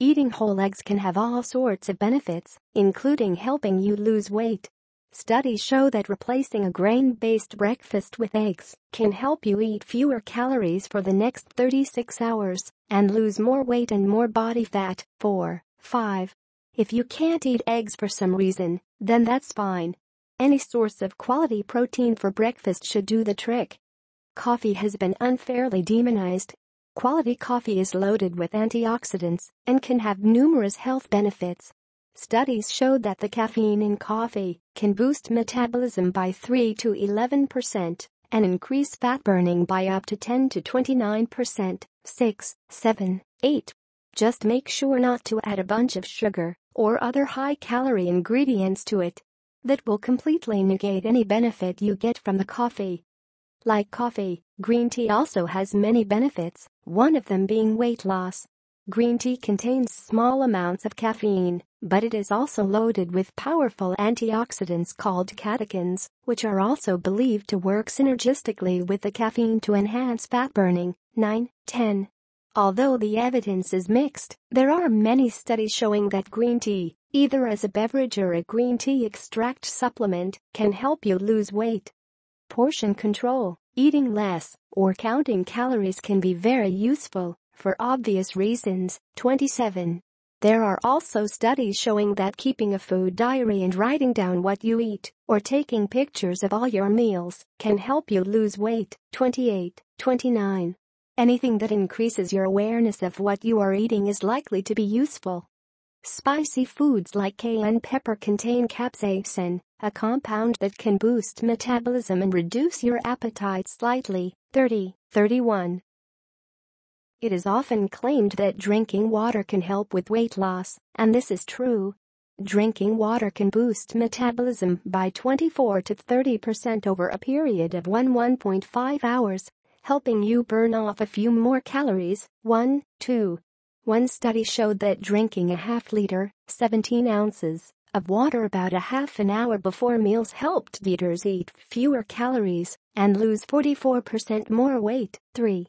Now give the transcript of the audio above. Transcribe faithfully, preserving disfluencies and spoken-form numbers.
Eating whole eggs can have all sorts of benefits, including helping you lose weight. Studies show that replacing a grain-based breakfast with eggs can help you eat fewer calories for the next thirty-six hours and lose more weight and more body fat. four. five. If you can't eat eggs for some reason, then that's fine. Any source of quality protein for breakfast should do the trick. Coffee has been unfairly demonized. Quality coffee is loaded with antioxidants and can have numerous health benefits. Studies showed that the caffeine in coffee can boost metabolism by three to eleven percent and increase fat burning by up to ten to twenty-nine percent. six, seven, eight. Just make sure not to add a bunch of sugar or other high-calorie ingredients to it. That will completely negate any benefit you get from the coffee. Like coffee, green tea also has many benefits, one of them being weight loss. Green tea contains small amounts of caffeine, but it is also loaded with powerful antioxidants called catechins, which are also believed to work synergistically with the caffeine to enhance fat burning. nine, ten. Although the evidence is mixed, there are many studies showing that green tea, either as a beverage or a green tea extract supplement, can help you lose weight. Portion control, eating less, or counting calories can be very useful. For obvious reasons. twenty-seven. There are also studies showing that keeping a food diary and writing down what you eat, or taking pictures of all your meals, can help you lose weight. twenty-eight, twenty-nine. Anything that increases your awareness of what you are eating is likely to be useful. Spicy foods like cayenne pepper contain capsaicin, a compound that can boost metabolism and reduce your appetite slightly. thirty, thirty-one. It is often claimed that drinking water can help with weight loss, and this is true. Drinking water can boost metabolism by twenty-four to thirty percent over a period of one to one point five hours, helping you burn off a few more calories. one, two. One study showed that drinking a half-liter, seventeen ounces, of water about a half an hour before meals helped eaters eat fewer calories and lose forty-four percent more weight. 3.